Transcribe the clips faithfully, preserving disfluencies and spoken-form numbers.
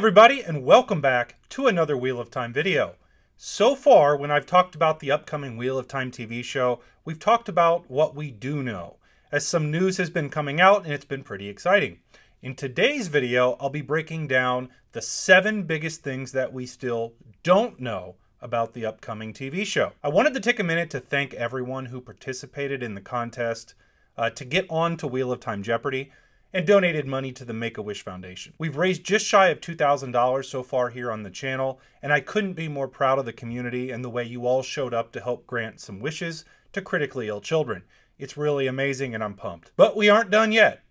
everybody, and welcome back to another Wheel of Time video. So far, when I've talked about the upcoming Wheel of Time T V show, we've talked about what we do know, as some news has been coming out and it's been pretty exciting. In today's video, I'll be breaking down the seven biggest things that we still don't know about the upcoming T V show. I wanted to take a minute to thank everyone who participated in the contest uh, to get on to Wheel of Time Jeopardy! And donated money to the Make-A-Wish Foundation. We've raised just shy of two thousand dollars so far here on the channel, and I couldn't be more proud of the community and the way you all showed up to help grant some wishes to critically ill children. It's really amazing and I'm pumped. But we aren't done yet.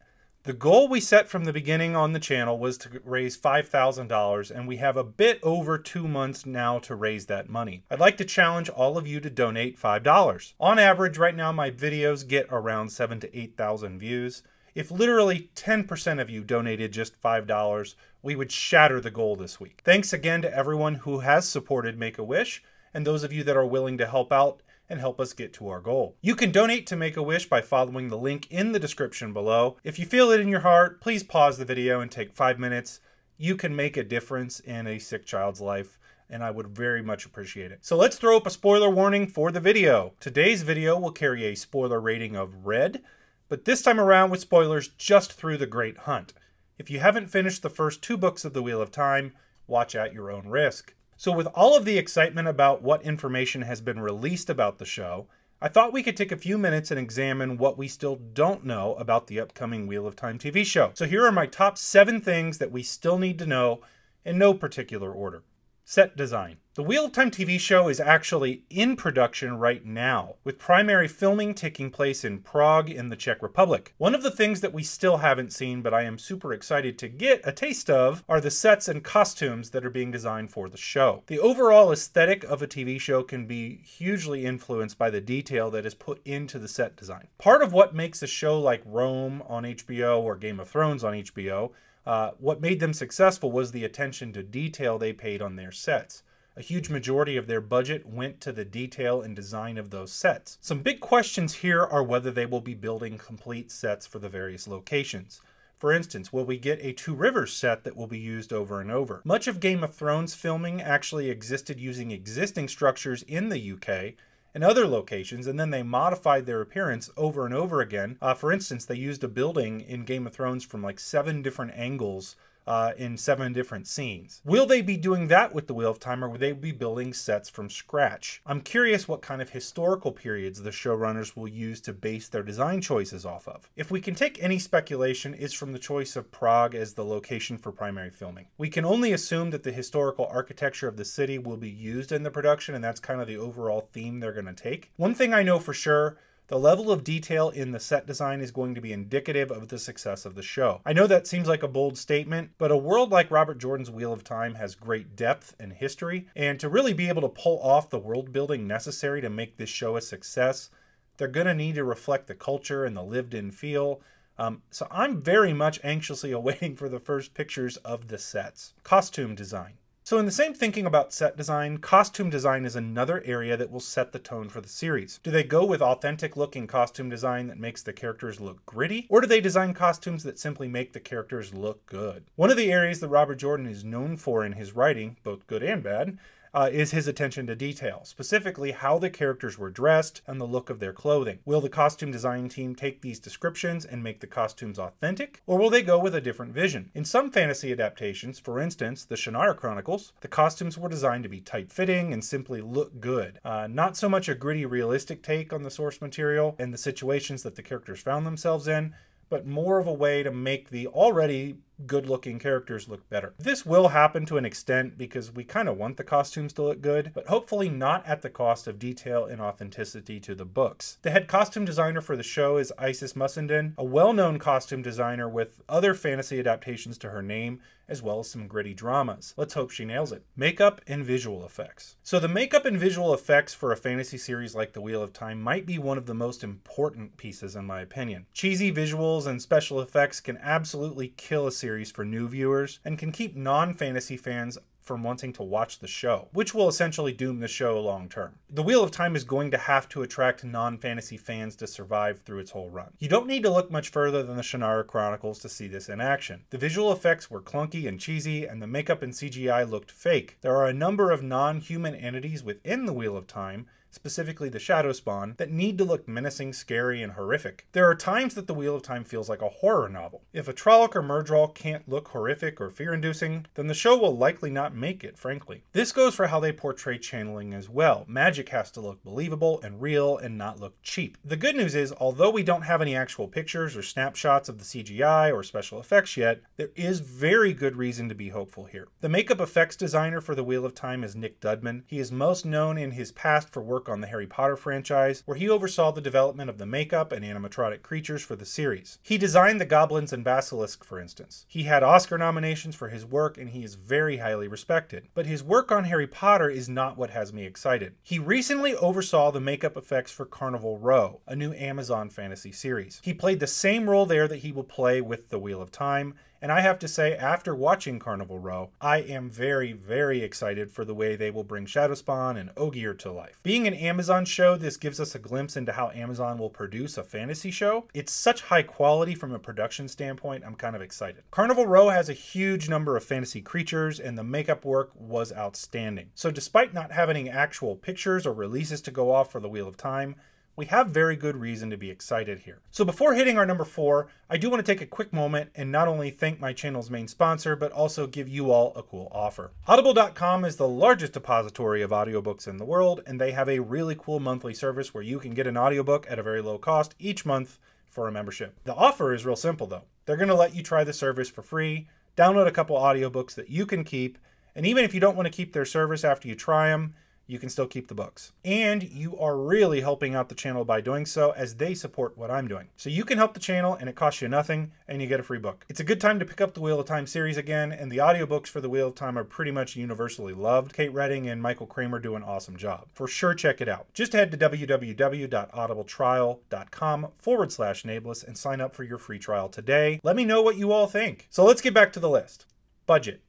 The goal we set from the beginning on the channel was to raise five thousand dollars, and we have a bit over two months now to raise that money. I'd like to challenge all of you to donate five dollars. On average, right now my videos get around seven thousand to eight thousand views. If literally ten percent of you donated just five dollars, we would shatter the goal this week. Thanks again to everyone who has supported Make-A-Wish and those of you that are willing to help out and help us get to our goal. You can donate to Make-A-Wish by following the link in the description below. If you feel it in your heart, please pause the video and take five minutes. You can make a difference in a sick child's life, and I would very much appreciate it. So let's throw up a spoiler warning for the video. Today's video will carry a spoiler rating of red, but this time around with spoilers just through The Great Hunt. If you haven't finished the first two books of The Wheel of Time, watch at your own risk. So with all of the excitement about what information has been released about the show, I thought we could take a few minutes and examine what we still don't know about the upcoming Wheel of Time T V show. So here are my top seven things that we still need to know in no particular order. Set design. The Wheel of Time T V show is actually in production right now, with primary filming taking place in Prague in the Czech Republic. One of the things that we still haven't seen, but I am super excited to get a taste of, are the sets and costumes that are being designed for the show. The overall aesthetic of a T V show can be hugely influenced by the detail that is put into the set design. Part of what makes a show like Rome on H B O or Game of Thrones on H B O Uh, what made them successful was the attention to detail they paid on their sets. A huge majority of their budget went to the detail and design of those sets. Some big questions here are whether they will be building complete sets for the various locations. For instance, will we get a Two Rivers set that will be used over and over? Much of Game of Thrones filming actually existed using existing structures in the U K and other locations, and then they modified their appearance over and over again. Uh, for instance, they used a building in Game of Thrones from like seven different angles uh, in seven different scenes. Will they be doing that with the Wheel of Time, or will they be building sets from scratch? I'm curious what kind of historical periods the showrunners will use to base their design choices off of. If we can take any speculation, it's from the choice of Prague as the location for primary filming. We can only assume that the historical architecture of the city will be used in the production, and that's kind of the overall theme they're going to take. One thing I know for sure: the level of detail in the set design is going to be indicative of the success of the show. I know that seems like a bold statement, but a world like Robert Jordan's Wheel of Time has great depth and history, and to really be able to pull off the world building necessary to make this show a success, they're going to need to reflect the culture and the lived-in feel. Um, so I'm very much anxiously awaiting for the first pictures of the sets. Costume design. So in the same thinking about set design, costume design is another area that will set the tone for the series. Do they go with authentic looking costume design that makes the characters look gritty? Or do they design costumes that simply make the characters look good? One of the areas that Robert Jordan is known for in his writing, both good and bad, uh, is his attention to detail. Specifically, how the characters were dressed and the look of their clothing. Will the costume design team take these descriptions and make the costumes authentic? Or will they go with a different vision? In some fantasy adaptations, for instance, the Shannara Chronicles, the costumes were designed to be tight-fitting and simply look good. Uh, not so much a gritty, realistic take on the source material and the situations that the characters found themselves in, but more of a way to make the already good-looking characters look better. This will happen to an extent because we kind of want the costumes to look good, but hopefully not at the cost of detail and authenticity to the books. The head costume designer for the show is Isis Mussenden, a well-known costume designer with other fantasy adaptations to her name, as well as some gritty dramas. Let's hope she nails it. Makeup and visual effects. So the makeup and visual effects for a fantasy series like The Wheel of Time might be one of the most important pieces in my opinion. Cheesy visuals and special effects can absolutely kill a series series for new viewers and can keep non-fantasy fans from wanting to watch the show, which will essentially doom the show long term. The Wheel of Time is going to have to attract non-fantasy fans to survive through its whole run. You don't need to look much further than the Shannara Chronicles to see this in action. The visual effects were clunky and cheesy, and the makeup and C G I looked fake. There are a number of non-human entities within the Wheel of Time, specifically the Shadow Spawn, that need to look menacing, scary, and horrific. There are times that the Wheel of Time feels like a horror novel. If a Trolloc or Myrddraal can't look horrific or fear-inducing, then the show will likely not make it, frankly. This goes for how they portray channeling as well. Magic has to look believable and real and not look cheap. The good news is, although we don't have any actual pictures or snapshots of the C G I or special effects yet, there is very good reason to be hopeful here. The makeup effects designer for the Wheel of Time is Nick Dudman. He is most known in his past for work on the Harry Potter franchise, where he oversaw the development of the makeup and animatronic creatures for the series. He designed the goblins and basilisk, for instance. He had Oscar nominations for his work, and he is very highly respected. But his work on Harry Potter is not what has me excited. He recently oversaw the makeup effects for Carnival Row, a new Amazon fantasy series. He played the same role there that he will play with the Wheel of Time, and I have to say, after watching Carnival Row, I am very, very excited for the way they will bring Shadow Spawn and Ogier to life. Being an Amazon show, this gives us a glimpse into how Amazon will produce a fantasy show. It's such high quality from a production standpoint, I'm kind of excited. Carnival Row has a huge number of fantasy creatures, and the makeup work was outstanding. So despite not having actual pictures or releases to go off for the Wheel of Time, we have very good reason to be excited here. So before hitting our number four, I do want to take a quick moment and not only thank my channel's main sponsor, but also give you all a cool offer. Audible dot com is the largest depository of audiobooks in the world, and they have a really cool monthly service where you can get an audiobook at a very low cost each month for a membership. The offer is real simple though. They're going to let you try the service for free, download a couple audiobooks that you can keep, and even if you don't want to keep their service after you try them, you can still keep the books. And you are really helping out the channel by doing so, as they support what I'm doing. So you can help the channel and it costs you nothing, and you get a free book. It's a good time to pick up the Wheel of Time series again, and the audiobooks for the Wheel of Time are pretty much universally loved. Kate Reading and Michael Kramer do an awesome job. For sure, check it out. Just head to w w w dot audible trial dot com forward slash nameless and sign up for your free trial today. Let me know what you all think. So let's get back to the list. Budget.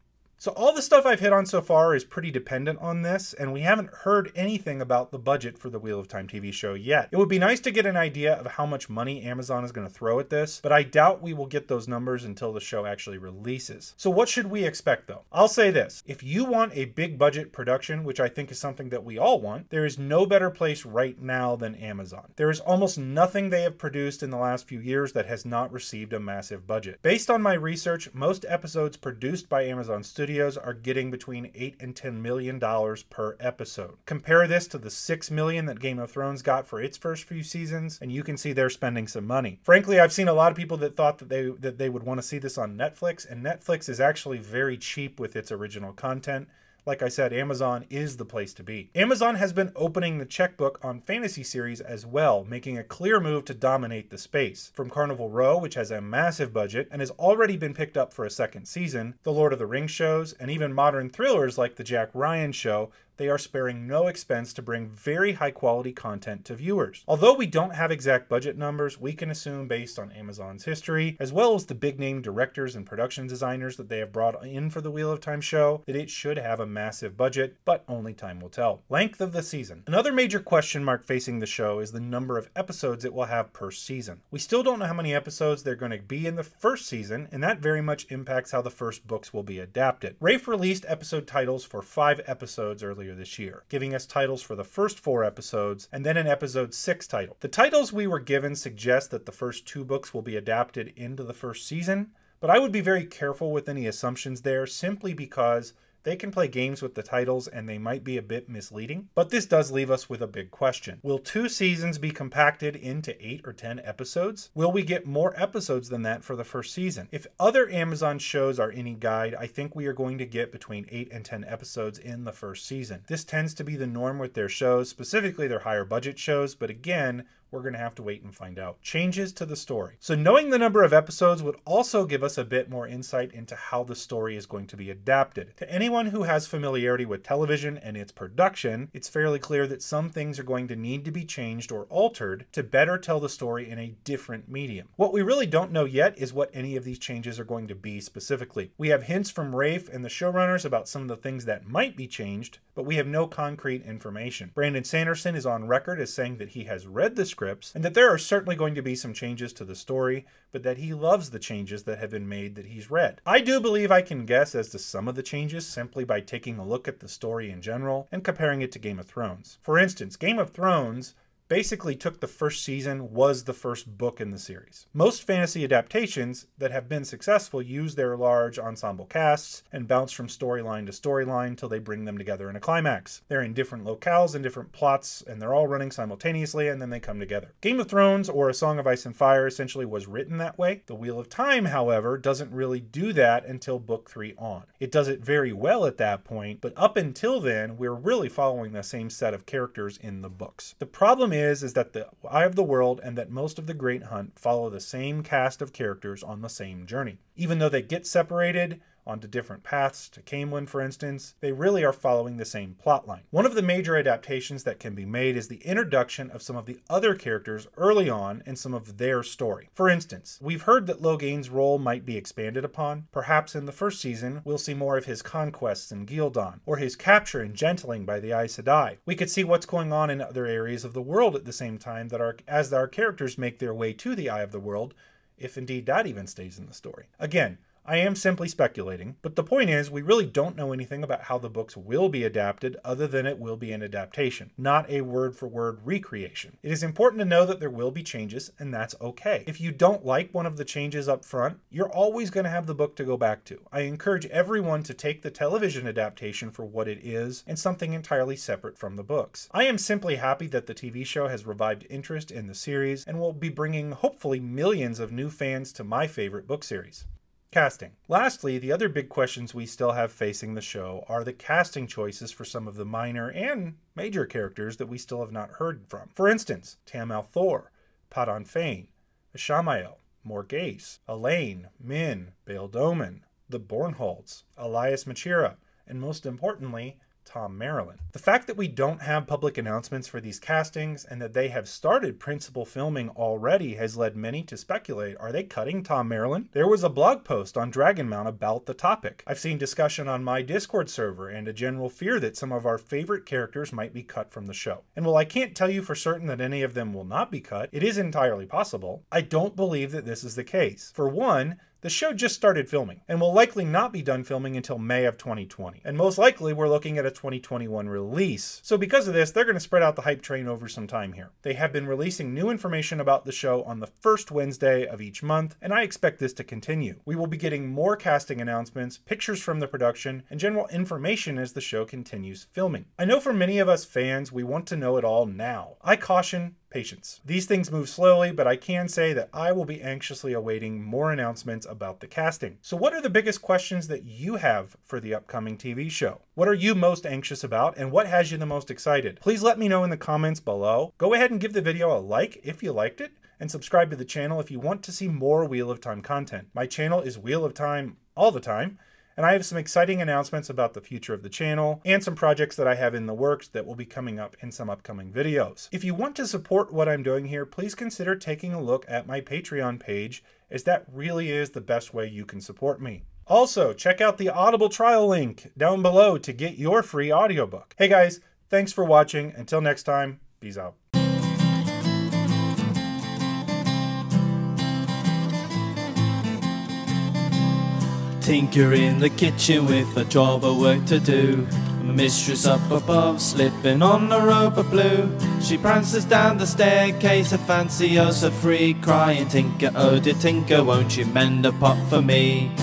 So all the stuff I've hit on so far is pretty dependent on this, and we haven't heard anything about the budget for the Wheel of Time T V show yet. It would be nice to get an idea of how much money Amazon is going to throw at this, but I doubt we will get those numbers until the show actually releases. So what should we expect though? I'll say this, if you want a big budget production, which I think is something that we all want, there is no better place right now than Amazon. There is almost nothing they have produced in the last few years that has not received a massive budget. Based on my research, most episodes produced by Amazon Studios are getting between eight and ten million dollars per episode. Compare this to the six million that Game of Thrones got for its first few seasons, and you can see they're spending some money. Frankly, I've seen a lot of people that thought that they that they would want to see this on Netflix, and Netflix is actually very cheap with its original content. Like I said, Amazon is the place to be. Amazon has been opening the checkbook on fantasy series as well, making a clear move to dominate the space. From Carnival Row, which has a massive budget and has already been picked up for a second season, the Lord of the Rings shows, and even modern thrillers like the Jack Ryan show, they are sparing no expense to bring very high quality content to viewers. Although we don't have exact budget numbers, we can assume based on Amazon's history, as well as the big name directors and production designers that they have brought in for the Wheel of Time show, that it should have a massive budget, but only time will tell. Length of the season. Another major question mark facing the show is the number of episodes it will have per season. We still don't know how many episodes they're going to be in the first season, and that very much impacts how the first books will be adapted. Rafe released episode titles for five episodes earlier this year, giving us titles for the first four episodes and then an episode six title. The titles we were given suggest that the first two books will be adapted into the first season, but I would be very careful with any assumptions there, simply because they can play games with the titles and they might be a bit misleading. But this does leave us with a big question. Will two seasons be compacted into eight or ten episodes? Will we get more episodes than that for the first season? If other Amazon shows are any guide, I think we are going to get between eight and ten episodes in the first season. This tends to be the norm with their shows, specifically their higher budget shows, but again, We're going to have to wait and find out. Changes to the story. So knowing the number of episodes would also give us a bit more insight into how the story is going to be adapted. To anyone who has familiarity with television and its production, it's fairly clear that some things are going to need to be changed or altered to better tell the story in a different medium. What we really don't know yet is what any of these changes are going to be specifically. We have hints from Rafe and the showrunners about some of the things that might be changed, but we have no concrete information. Brandon Sanderson is on record as saying that he has read the scripts and that there are certainly going to be some changes to the story, but that he loves the changes that have been made that he's read. I do believe I can guess as to some of the changes simply by taking a look at the story in general and comparing it to Game of Thrones. For instance, Game of Thrones basically took the first season, was the first book in the series. Most fantasy adaptations that have been successful use their large ensemble casts and bounce from storyline to storyline till they bring them together in a climax. They're in different locales and different plots, and they're all running simultaneously, and then they come together. Game of Thrones or A Song of Ice and Fire essentially was written that way. The Wheel of Time, however, doesn't really do that until book three on. It does it very well at that point, but up until then, we're really following the same set of characters in the books. The problem is Is, is that the Eye of the World and that most of The Great Hunt follow the same cast of characters on the same journey. Even though they get separated onto different paths, to Caemlyn for instance, they really are following the same plotline. One of the major adaptations that can be made is the introduction of some of the other characters early on and some of their story. For instance, we've heard that Loghain's role might be expanded upon. Perhaps in the first season, we'll see more of his conquests in Ghealdan, or his capture and gentling by the Aes Sedai. We could see what's going on in other areas of the world at the same time that our, as our characters make their way to the Eye of the World, if indeed that even stays in the story. Again, I am simply speculating, but the point is we really don't know anything about how the books will be adapted other than it will be an adaptation, not a word-for-word recreation. It is important to know that there will be changes, and that's okay. If you don't like one of the changes up front, you're always going to have the book to go back to. I encourage everyone to take the television adaptation for what it is and something entirely separate from the books. I am simply happy that the T V show has revived interest in the series and will be bringing hopefully millions of new fans to my favorite book series. Casting. Lastly, the other big questions we still have facing the show are the casting choices for some of the minor and major characters that we still have not heard from. For instance, Tam Al Thor, Paddan Fane, Ashamayo, Morghese, Elaine, Min, Baeldomen, the Bornholds, Elias Machira, and most importantly, Thom Merrilin. The fact that we don't have public announcements for these castings and that they have started principal filming already has led many to speculate, are they cutting Thom Merrilin? There was a blog post on Dragonmount about the topic. I've seen discussion on my Discord server and a general fear that some of our favorite characters might be cut from the show. And while I can't tell you for certain that any of them will not be cut, it is entirely possible, I don't believe that this is the case. For one, the show just started filming, and will likely not be done filming until May of twenty twenty. And most likely, we're looking at a twenty twenty-one release. So because of this, they're going to spread out the hype train over some time here. They have been releasing new information about the show on the first Wednesday of each month, and I expect this to continue. We will be getting more casting announcements, pictures from the production, and general information as the show continues filming. I know for many of us fans, we want to know it all now. I caution patience. These things move slowly, but I can say that I will be anxiously awaiting more announcements about the casting. So what are the biggest questions that you have for the upcoming T V show? What are you most anxious about, and what has you the most excited? Please let me know in the comments below. Go ahead and give the video a like if you liked it, and subscribe to the channel if you want to see more Wheel of Time content. My channel is Wheel of Time all the time, and I have some exciting announcements about the future of the channel and some projects that I have in the works that will be coming up in some upcoming videos. If you want to support what I'm doing here, please consider taking a look at my Patreon page, as that really is the best way you can support me. Also, check out the Audible trial link down below to get your free audiobook. Hey guys, thanks for watching. Until next time, peace out. Tinker in the kitchen with a job of work to do. Mistress up above, slipping on a rope of blue. She prances down the staircase, a fancy oh so free, crying, Tinker, oh dear Tinker, won't you mend a pot for me?